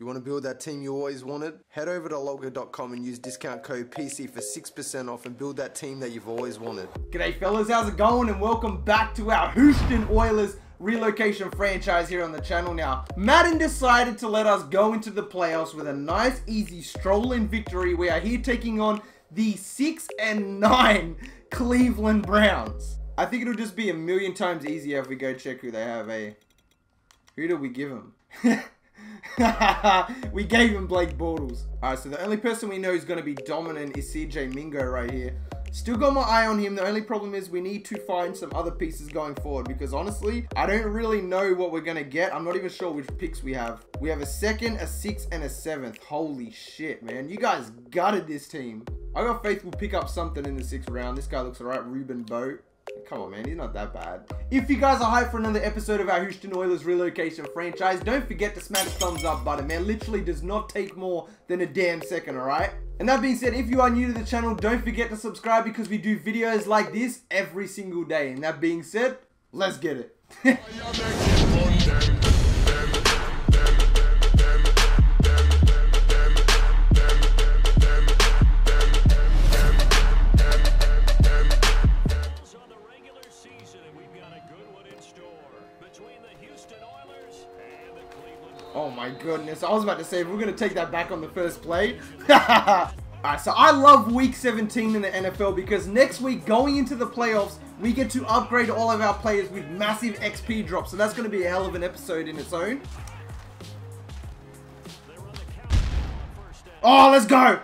You want to build that team you always wanted? Head over to lolco.com and use discount code PC for 6% off and build that team that you've always wanted. G'day fellas, how's it going? And welcome back to our Houston Oilers relocation franchise here on the channel. Now, Madden decided to let us go into the playoffs with a nice, easy, strolling victory. We are here taking on the 6-9 Cleveland Browns. I think it'll just be a million times easier if we go check who they have, eh? Who do we give them? We gave him Blake Bortles. Alright, so the only person we know who's going to be dominant is CJ Mingo right here. Still got my eye on him. The only problem is we need to find some other pieces going forward, because honestly, I don't really know what we're going to get. I'm not even sure which picks we have. We have a second, a sixth, and a seventh. Holy shit, man. You guys gutted this team. I got faith we'll pick up something in the 6th round. This guy looks alright. Reuben Bo. Come on, man. He's not that bad. If you guys are hyped for another episode of our Houston Oilers relocation franchise, don't forget to smash the thumbs up button, man. Literally does not take more than a damn second, all right? And that being said, if you are new to the channel, don't forget to subscribe, because we do videos like this every single day. And that being said, let's get it. Oh my goodness, I was about to say, if we're going to take that back on the first play. Alright, so I love week 17 in the NFL, because next week, going into the playoffs, we get to upgrade all of our players with massive XP drops. So that's going to be a hell of an episode in its own. Oh, let's go!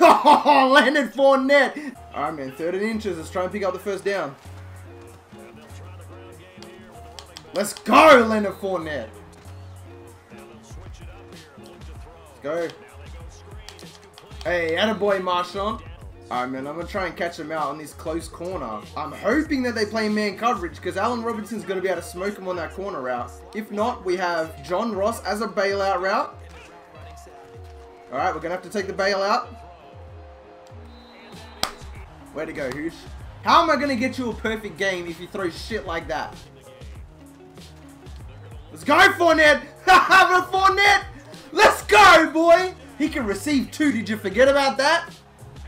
Oh, Leonard Fournette! Alright man, 13 inches, let's try and pick up the first down. Let's go, Leonard Fournette! Go. Hey, attaboy, Marshawn. Alright, man, I'm going to try and catch him out on this close corner. I'm hoping that they play man coverage, because Allen Robinson's going to be able to smoke him on that corner route. If not, we have John Ross as a bailout route. Alright, we're going to have to take the bailout. Way to go, Hoosh. How am I going to get you a perfect game if you throw shit like that? Let's go, Fournette! Haha, Fournette! Let's go, boy! He can receive two. Did you forget about that?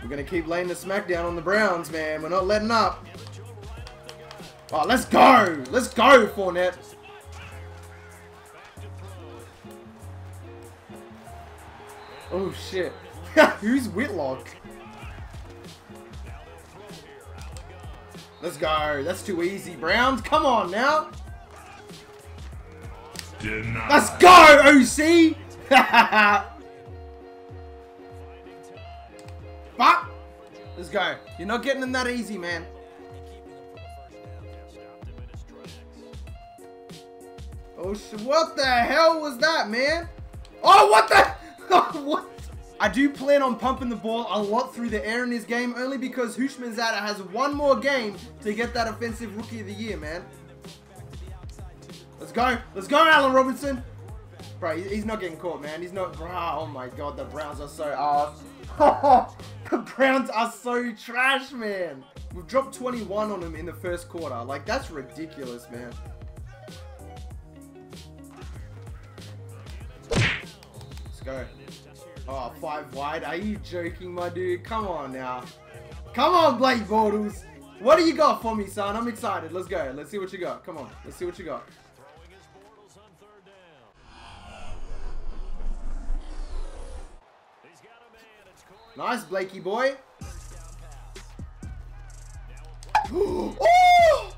We're going to keep laying the smackdown on the Browns, man. We're not letting up. Oh, let's go! Let's go, Fournette. Oh, shit. Who's Whitlock? Let's go. That's too easy, Browns. Come on, now. Denied. Let's go, OC! Fuck! Let's go. You're not getting them that easy, man. Oh, what the hell was that, man? Oh, what the? What? I do plan on pumping the ball a lot through the air in this game, only because Hushmanzada has one more game to get that offensive rookie of the year, man. Let's go. Let's go, Allen Robinson. Bro, he's not getting caught, man. He's not... Bro, oh my god, the Browns are so ass. The Browns are so trash, man. We've dropped 21 on them in the first quarter. Like, that's ridiculous, man. Let's go. Oh, 5 wide. Are you joking, my dude? Come on now. Come on, Blake Bortles. What do you got for me, son? I'm excited. Let's go. Let's see what you got. Come on. Let's see what you got. Nice, Blakey boy. Oh!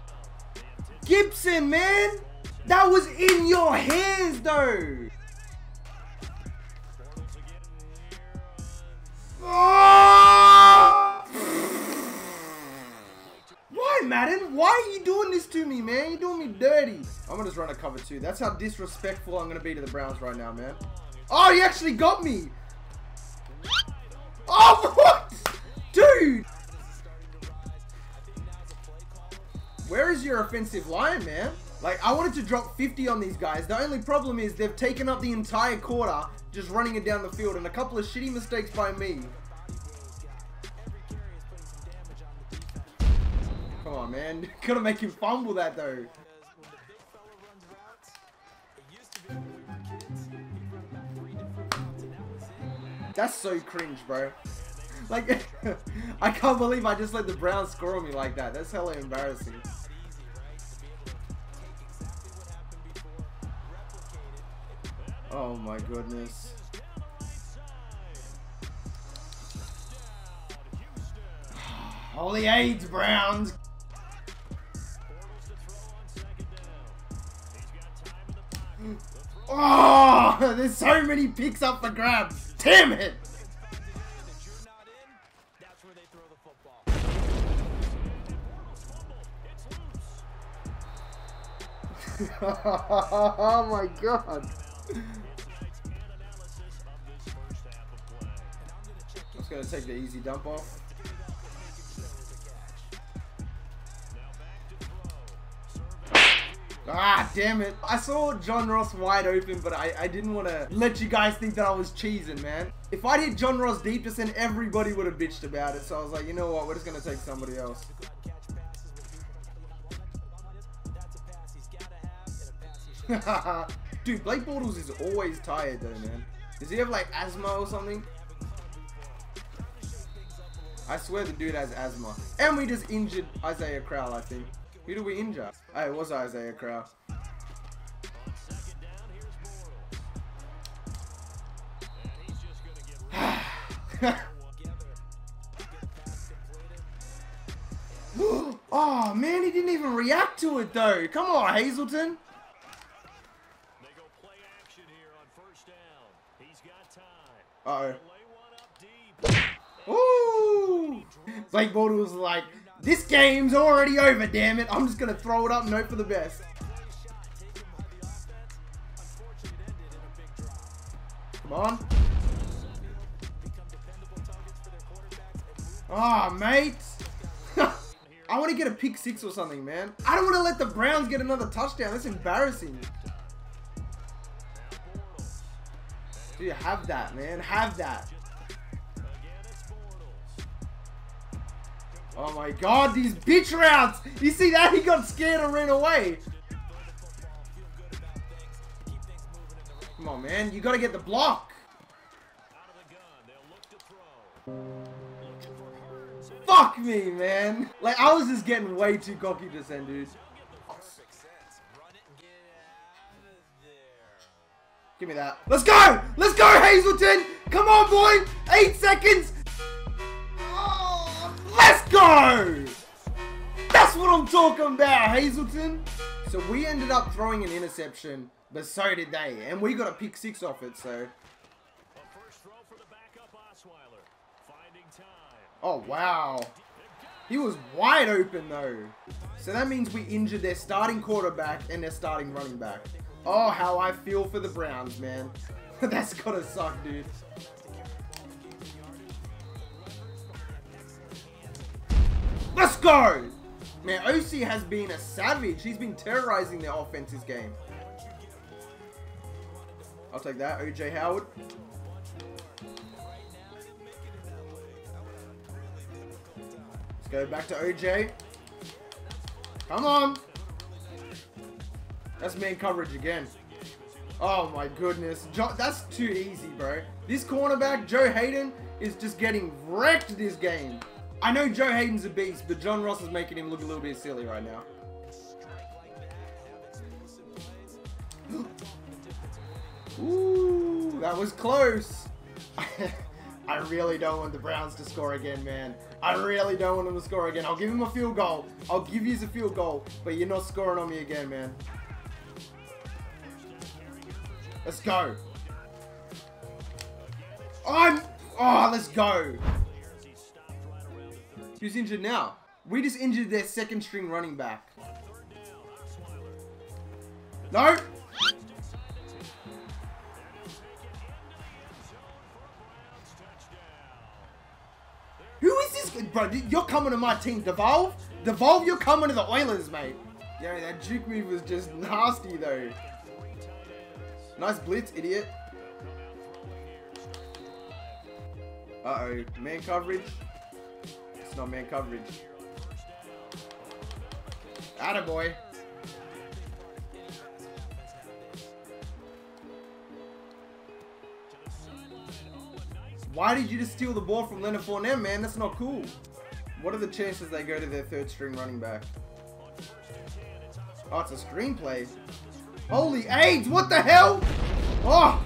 Gibson, man! That was in your hands, though! Oh! Why, Madden? Why are you doing this to me, man? You're doing me dirty. I'm gonna just run a cover 2. That's how disrespectful I'm gonna be to the Browns right now, man. Oh, he actually got me! Oh, what? Dude! Where is your offensive line, man? Like, I wanted to drop 50 on these guys. The only problem is they've taken up the entire quarter just running it down the field, and a couple of shitty mistakes by me. Come on, man. Gotta make him fumble that, though. That's so cringe, bro. Like, I can't believe I just let the Browns score on me like that. That's hella embarrassing. Oh my goodness. Holy AIDS, Browns. Oh, there's so many picks up for grabs. Damn it. Oh my god. I'm just gonna take the easy dump off. Ah, damn it. I saw John Ross wide open, but I didn't want to let you guys think that I was cheesing, man. If I'd hit John Ross deep, just then everybody would have bitched about it. So I was like, you know what? We're just going to take somebody else. Dude, Blake Bortles is always tired though, man. Does he have like asthma or something? I swear the dude has asthma. And we just injured Isaiah Crowell, I think. Who do we injure? Oh, it was Isaiah Crowell. Oh man, he didn't even react to it though. Come on, Hazelton. Uh oh. Ooh! Blake Bortles was like, this game's already over, damn it. I'm just gonna throw it up and hope for the best. Come on. Ah, oh, mate. I want to get a pick six or something, man. I don't want to let the Browns get another touchdown. That's embarrassing. Dude, have that, man. Have that. Oh my god, these bitch routes! You see that? He got scared and ran away. Come on, man. You gotta get the block. Fuck me, man. Like, I was just getting way too cocky just then, dude. Give me that. Let's go! Let's go, Hazelton! Come on, boy! 8 seconds! Oh, let's go! That's what I'm talking about, Hazelton! So we ended up throwing an interception, but so did they. And we got a pick six off it, so... Oh, wow. He was wide open, though. So that means we injured their starting quarterback and their starting running back. Oh, how I feel for the Browns, man. That's gotta suck, dude. Let's go! Man, OC has been a savage. He's been terrorizing their offense this game. I'll take that, OJ Howard. Let's go back to OJ. Come on! That's man coverage again. Oh my goodness. That's too easy, bro. This cornerback, Joe Hayden, is just getting wrecked this game. I know Joe Hayden's a beast, but John Ross is making him look a little bit silly right now. Ooh, that was close. I really don't want the Browns to score again, man. I really don't want them to score again. I'll give him a field goal. I'll give you a field goal, but you're not scoring on me again, man. Let's go. Oh, let's go. Who's injured now? We just injured their second string running back. No. Who is this? Bro, you're coming to my team. Devolve? Devolve, you're coming to the Oilers, mate. Yeah, that juke move was just nasty, though. Nice blitz, idiot. Uh-oh. Man coverage. It's not man coverage. Attaboy. Why did you just steal the ball from Leonard Fournette, man? That's not cool. What are the chances they go to their third string running back? Oh, it's a screenplay. Holy AIDS, what the hell? Oh,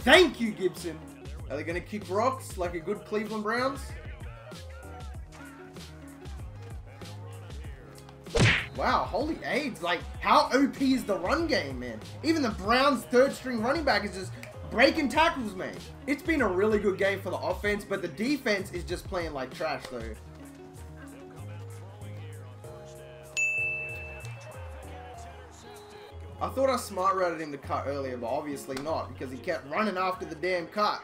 thank you, Gibson. Are they going to kick rocks like a good Cleveland Browns? Wow, holy AIDS. Like, how OP is the run game, man? Even the Browns' third-string running back is just breaking tackles, man. It's been a really good game for the offense, but the defense is just playing like trash, though. I thought I smart-routed him to cut earlier, but obviously not, because he kept running after the damn cut.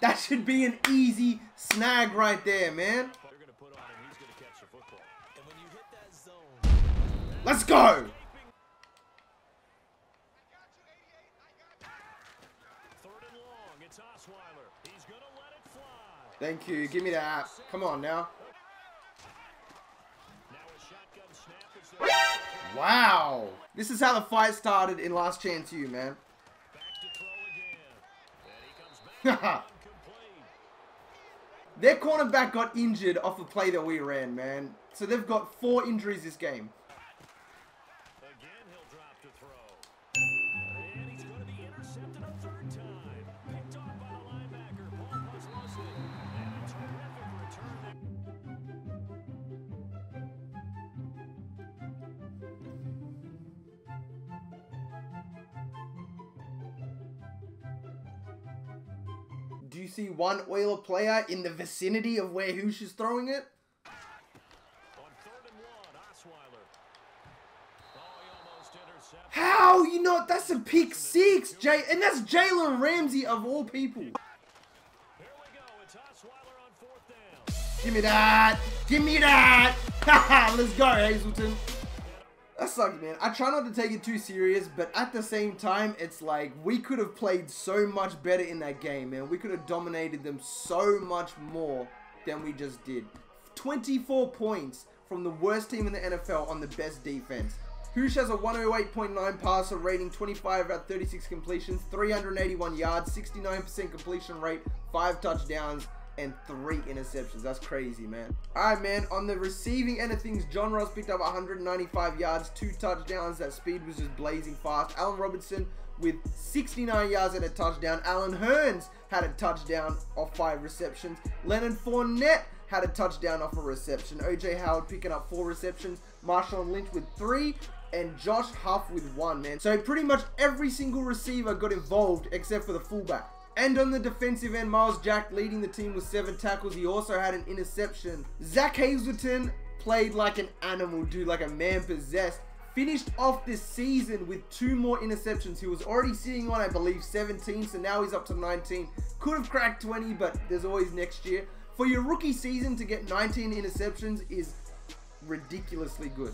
That should be an easy snag right there, man. Let's go! Thank you. Give me that. Come on now. Wow. This is how the fight started in Last Chance U, man. Their cornerback got injured off a play that we ran, man. So they've got 4 injuries this game. Again, he'll drop to throw. And he's going to be intercepted a third time. Picked off by the linebacker, Paul Hushmanzada. And a terrific return. Do you see one Oiler player in the vicinity of where Hoosh is throwing it? How? You know, that's a pick six, and that's Jalen Ramsey of all people. Here we go. It's Osweiler on 4th down. Give me that. Give me that. Haha, let's go, Hazelton. That sucks, man. I try not to take it too serious, but at the same time, it's like we could have played so much better in that game, man. We could have dominated them so much more than we just did. 24 points from the worst team in the NFL on the best defense. Hoosh has a 108.9 passer rating, 25 out of 36 completions, 381 yards, 69% completion rate, 5 touchdowns, and 3 interceptions. That's crazy, man. All right, man. On the receiving end of things, John Ross picked up 195 yards, 2 touchdowns. That speed was just blazing fast. Allen Robinson with 69 yards and a touchdown. Allen Hurns had a touchdown off 5 receptions. Leonard Fournette had a touchdown off a reception. OJ Howard picking up 4 receptions. Marshawn Lynch with 3. And Josh Huff with 1, man. So pretty much every single receiver got involved except for the fullback. And on the defensive end, Myles Jack leading the team with 7 tackles. He also had an interception. Zach Hazelton played like an animal, dude, like a man possessed. Finished off this season with 2 more interceptions. He was already sitting on, I believe, 17, so now he's up to 19. Could have cracked 20, but there's always next year. For your rookie season to get 19 interceptions is ridiculously good.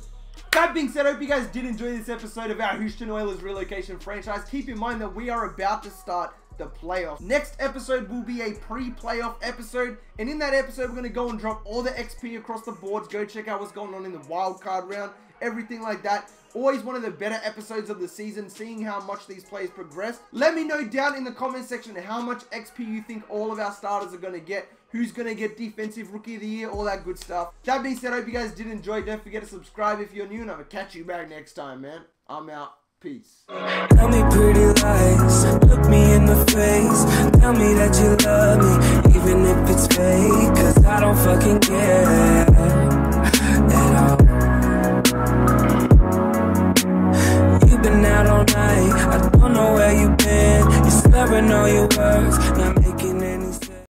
That being said, I hope you guys did enjoy this episode of our Houston Oilers relocation franchise. Keep in mind that we are about to start the playoffs. Next episode will be a pre-playoff episode, and in that episode, we're going to go and drop all the XP across the boards. Go check out what's going on in the wild card round, everything like that. Always one of the better episodes of the season, seeing how much these players progress. Let me know down in the comment section how much XP you think all of our starters are going to get. Who's going to get Defensive Rookie of the Year, all that good stuff. That being said, I hope you guys did enjoy. Don't forget to subscribe if you're new, and I'm going to catch you back next time, man. I'm out. Peace. Tell me pretty lies, look me in the face. Tell me that you love me, even if it's fake. Cause I don't fucking care at all. You've been out all night, I don't know where you've been. You're slurring all your words, not making